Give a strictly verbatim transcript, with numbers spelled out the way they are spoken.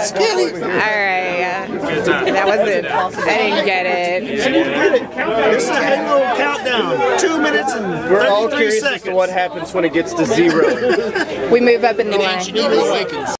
It's skinny. All right. That was it. I didn't get it. It's a Halo countdown. Two minutes and thirty-three seconds. We're all curious as to what happens when it gets to zero. We move up in the line.